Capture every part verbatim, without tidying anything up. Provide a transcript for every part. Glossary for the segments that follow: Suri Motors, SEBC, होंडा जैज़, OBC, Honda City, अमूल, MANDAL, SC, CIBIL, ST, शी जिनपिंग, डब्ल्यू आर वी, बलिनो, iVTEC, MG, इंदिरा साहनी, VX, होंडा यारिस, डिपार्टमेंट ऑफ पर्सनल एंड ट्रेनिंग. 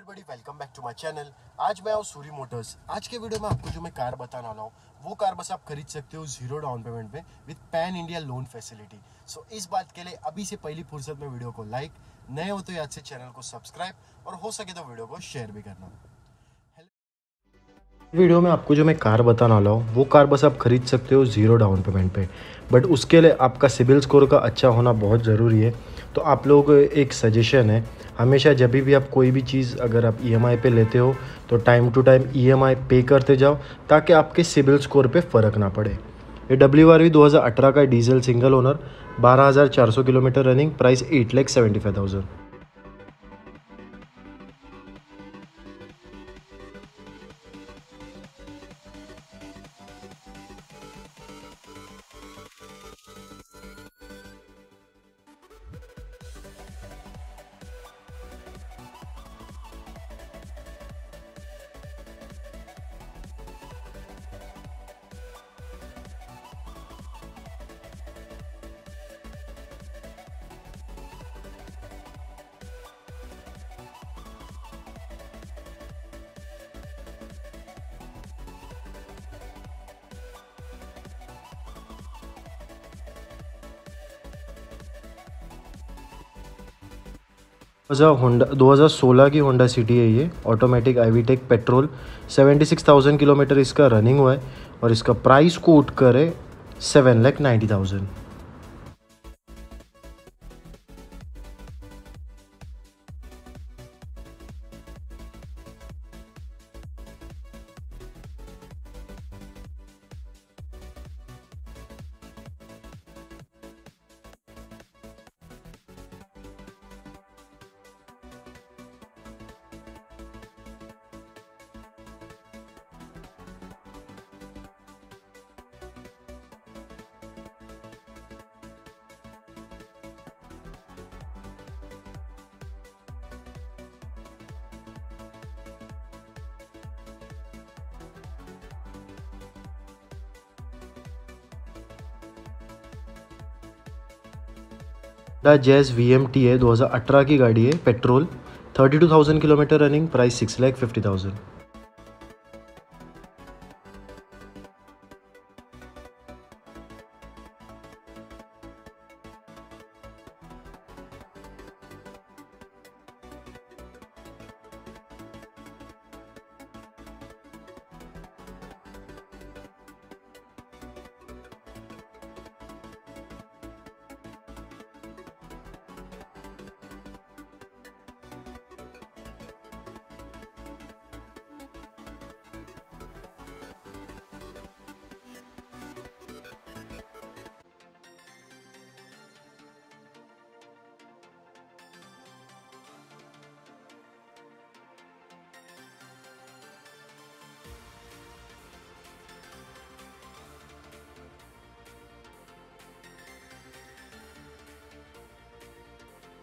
Everybody, welcome back to my channel. आज मैं हूँ सूरी मोटर्स। आज के वीडियो में आपको जो मैं कार बताने वाला हूँ वो कार बस आप खरीद सकते हो जीरो डाउन पेमेंट में with pan India loan facility. So इस बात के लिए अभी से पहली फुर्सत में वीडियो को लाइक, नए हो तो याद से चैनल को सब्सक्राइब और हो सके तो वीडियो को शेयर भी करना। वीडियो में आपको जो मैं कार बताने वाला हूँ वो कार बस आप खरीद सकते हो जीरो डाउन पेमेंट पे, बट उसके लिए आपका सिबिल स्कोर का अच्छा होना बहुत ज़रूरी है। तो आप लोग एक सजेशन है, हमेशा जब भी आप कोई भी चीज़ अगर आप ईएमआई पे लेते हो तो टाइम टू टाइम ईएमआई पे करते जाओ ताकि आपके सिबिल स्कोर पे फ़र्क ना पड़े। ये डब्ल्यू आर वी दो हज़ार अठारह का डीजल सिंगल ओनर, बारह हज़ार चार सौ kilometre running, price eight lakh seventy five thousand. दो हज़ार सोलह की होंडा सिटी है ये, ऑटोमेटिक आईवीटेक पेट्रोल, छिहत्तर हज़ार किलोमीटर इसका रनिंग हुआ है और इसका प्राइस कोट करे seven lakh ninety thousand. होंडा जैज़ V M T है, दो हज़ार अठारह की गाड़ी है, पेट्रोल, बत्तीस हज़ार kilometre running, price six lakh fifty thousand.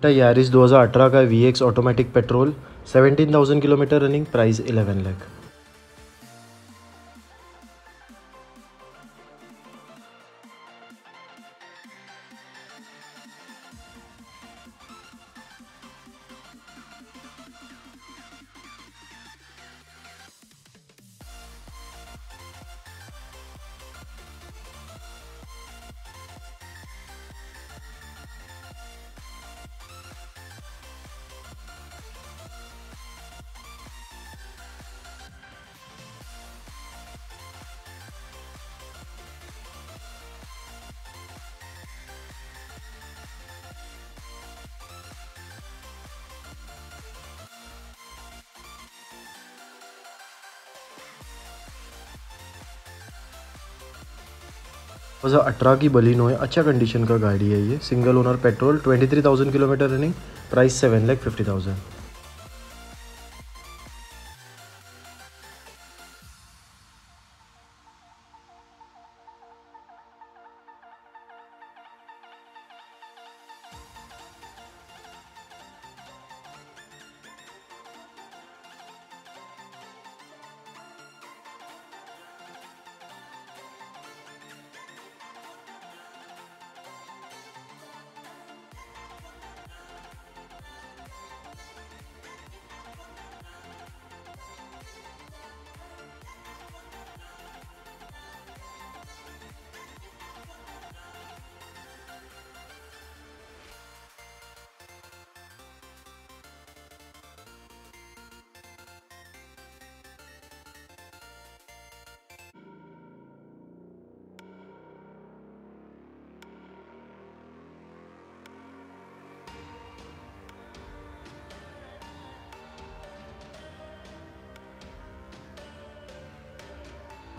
होंडा यारिस दो हज़ार अठारह का वी एक्स ऑटोमेटिक पेट्रोल, सत्रह हज़ार kilometre running, price eleven lakh. दो हज़ार अठारह की बलिनो है, अच्छा कंडीशन का गाड़ी है ये, सिंगल ओनर पेट्रोल, तेईस हज़ार kilometre running, price seven lakh fifty thousand.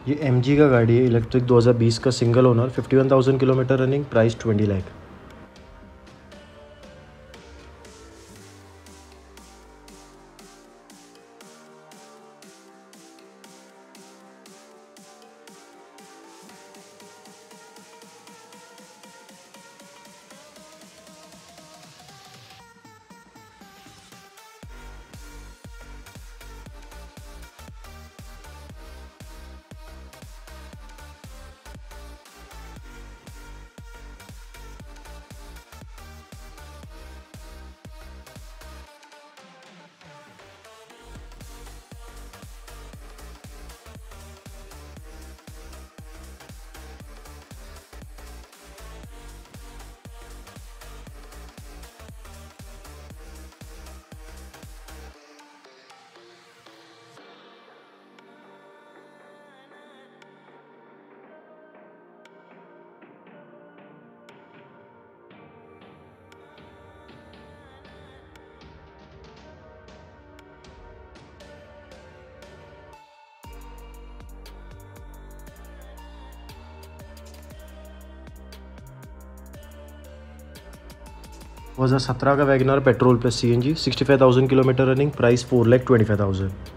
ये एम जी का गाड़ी है, इलेक्ट्रिक दो हज़ार बीस का सिंगल ओनर, इक्यावन हज़ार किलोमीटर रनिंग, प्राइस बीस लाख। दो हज़ार सत्रह का WagonR petrol plus C N G, sixty five thousand kilometre running, price four lakh twenty five thousand.